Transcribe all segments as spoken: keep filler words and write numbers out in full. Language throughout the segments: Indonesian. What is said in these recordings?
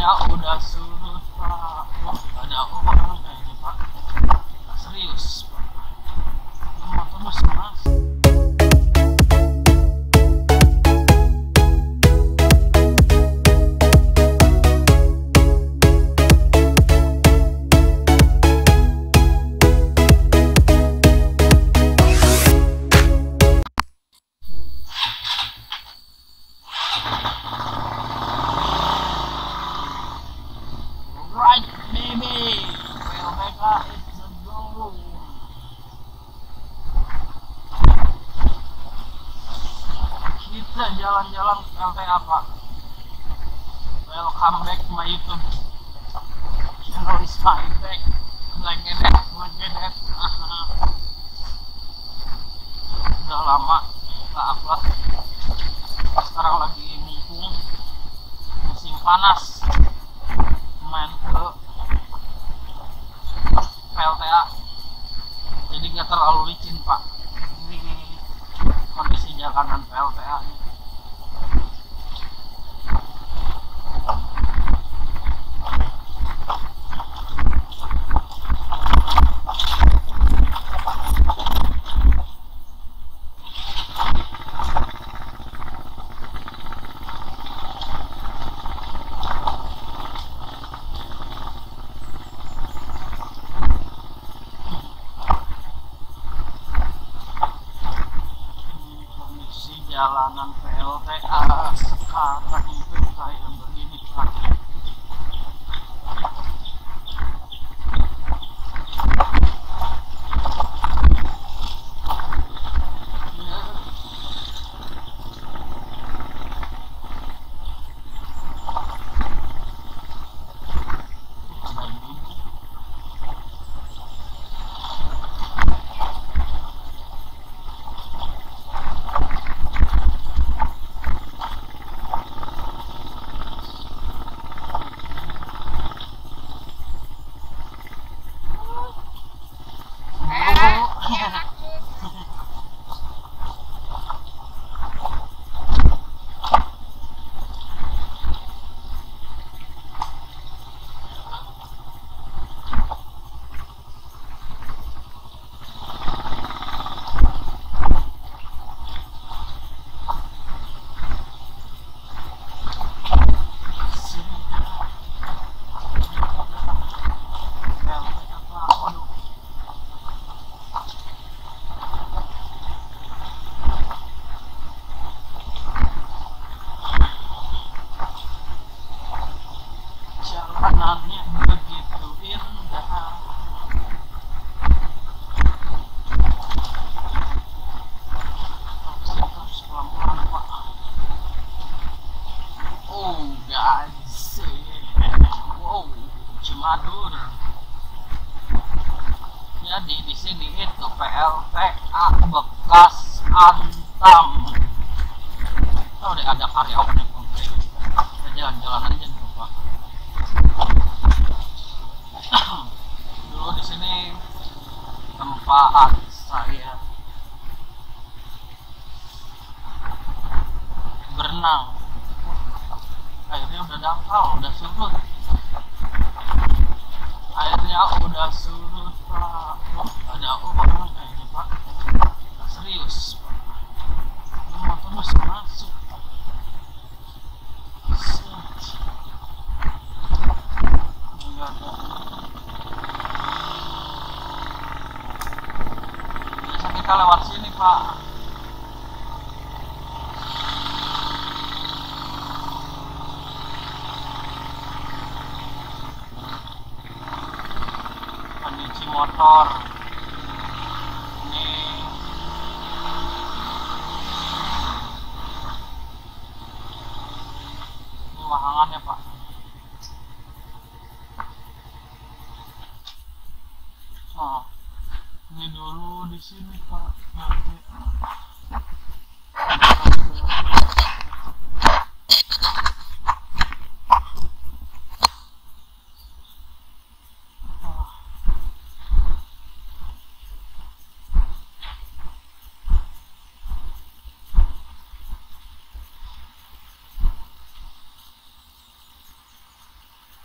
Jalannya udah surut, Pak. Wah, banyak orang kayak ini, Pak. Serius, Pak. Motor masih panas. Jalan-jalan P L T A, Pak. Welcome back my YouTube channel is my back. Like it, like it. Udah lama nggak upload. Sekarang lagi mumpung musim panas, main ke P L T A. Jadi nggak terlalu licin, Pak. Ini kondisi jalanan P L T A ini. Jalanan P L T A sekarang itu kayak begini, Pak. Jalanannya begitu indah. Terus pelan-pelan, Pak. Oh, guys. Wow, Cimadur. Jadi di sini itu P L T A bekas Antam. Oh, udah ada karyawannya, Pak. Kita jalan-jalan aja dulu, Pak. Dulu di sini tempat saya berenang. Airnya udah dangkal, udah surut. Airnya udah surut, Pak. Wah, banyak orang kayak ini, Pak. Serius, Pak. Motor masih masuk. Kita lewat sini, Pak. Pencuci motor. Ini Ini wahangannya, Pak. Oh, ini dulu di sini, Pak. Nanti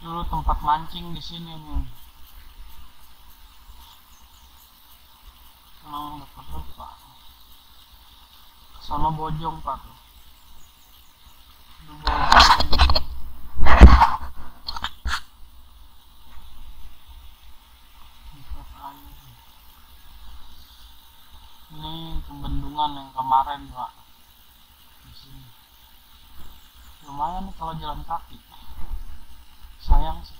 Dulu tempat mancing di sini nih. Kalau nggak perlu pak, sama bojong pak. Ini kebendungan yang kemarin pak. Di sini lumayan nih kalau jalan kaki. Sayang sih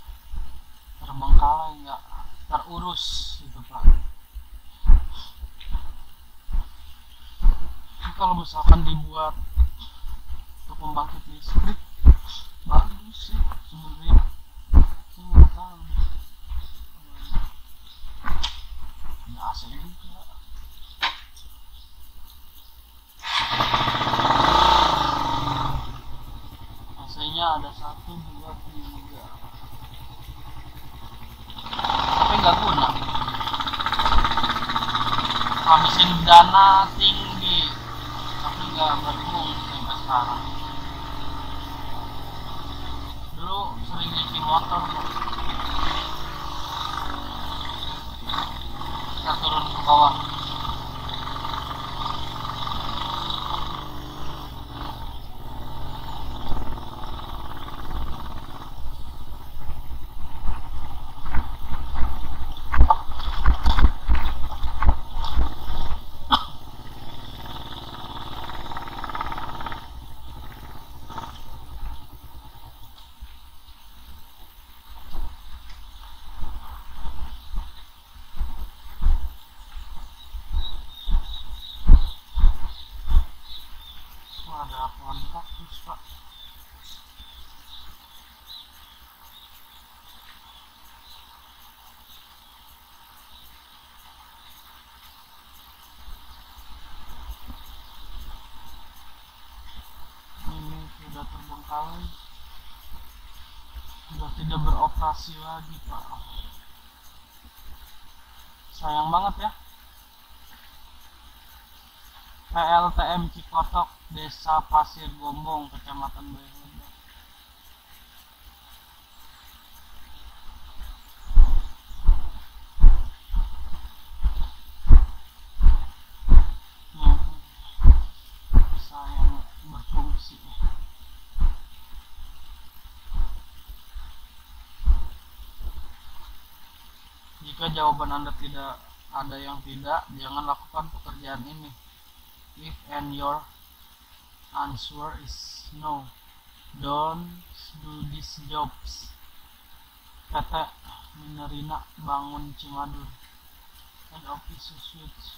terbengkalai, nggak terurus gitu pak. Kalau misalkan dibuat untuk pembangkit listrik bagus sih sebenarnya. Saya nggak tahu ya, asli juga A C-nya ada satu dua tiga tapi nggak guna, habisin dana tinggi. Nggak berhubung sampai sekarang. Dulu sering nyisi motor kita turun ke bawah. Sudah tidak beroperasi lagi pak, sayang banget ya. P L T M Cikotok, Desa Pasir Gombong, Kecamatan Bayang-Bang. hmm. Sayang berfungsi. Jika jawaban Anda tidak ada yang tidak, jangan lakukan pekerjaan ini. If and your answer is no, don't do these jobs. P T Minerina Bangun Cimadur and office suits.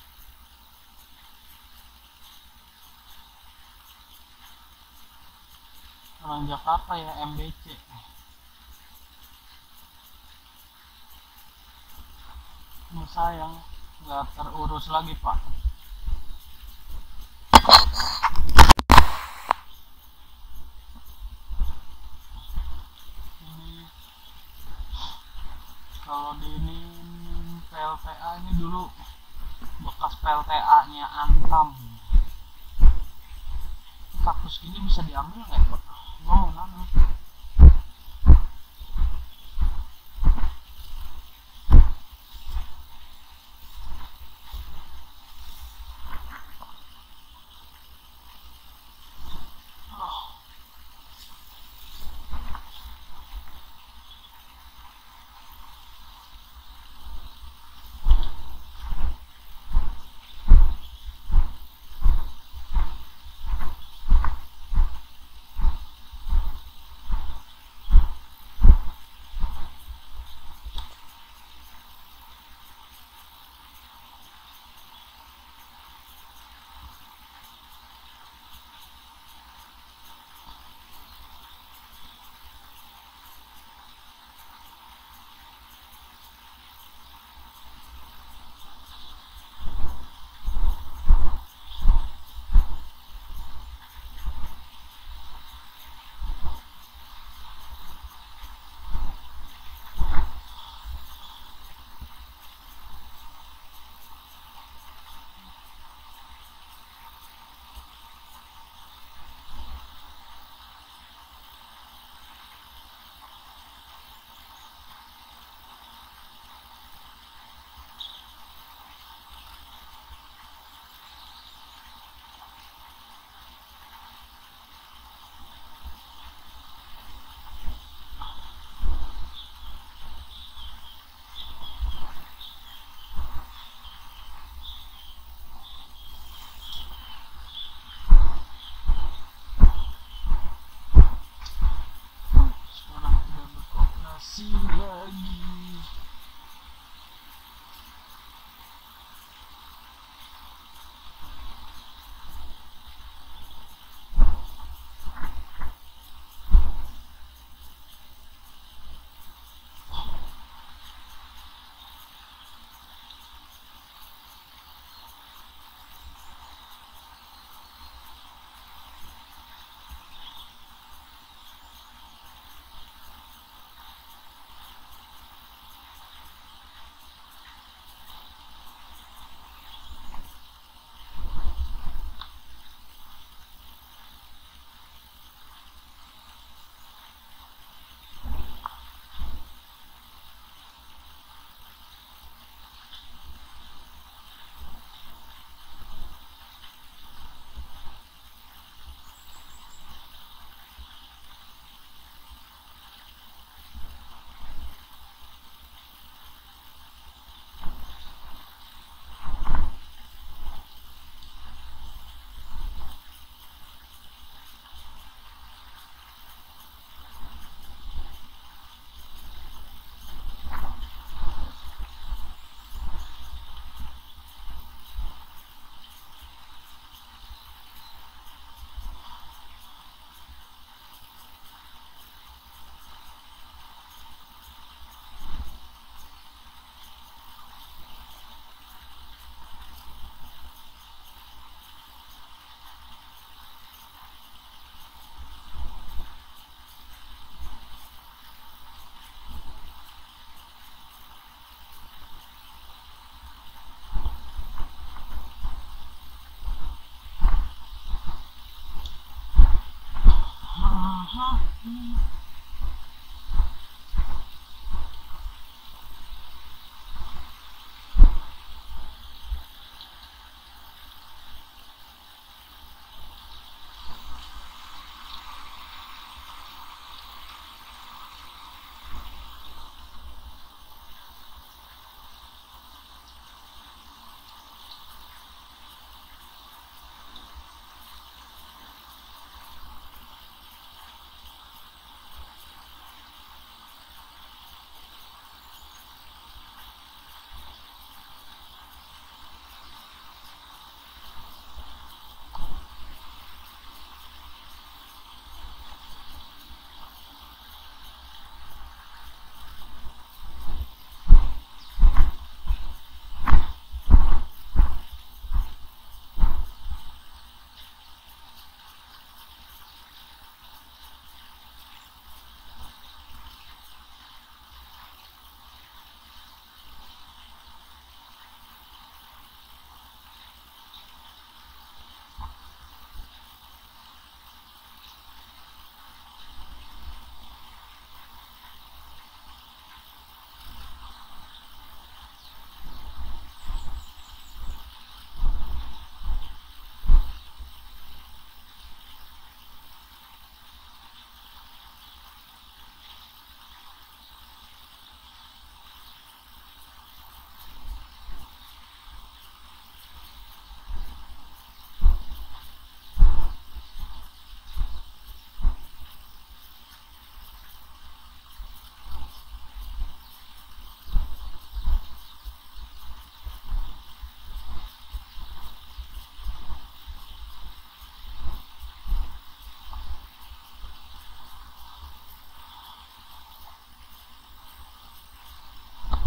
Orang Jakarta ya, M B C. Sayang nggak terurus lagi pak. Ini kalau di ini P L T A ini dulu bekas P L T A nya Antam. Kaktus ini bisa diambil nggak pak? Gua mau nanya.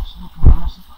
Terima kasih.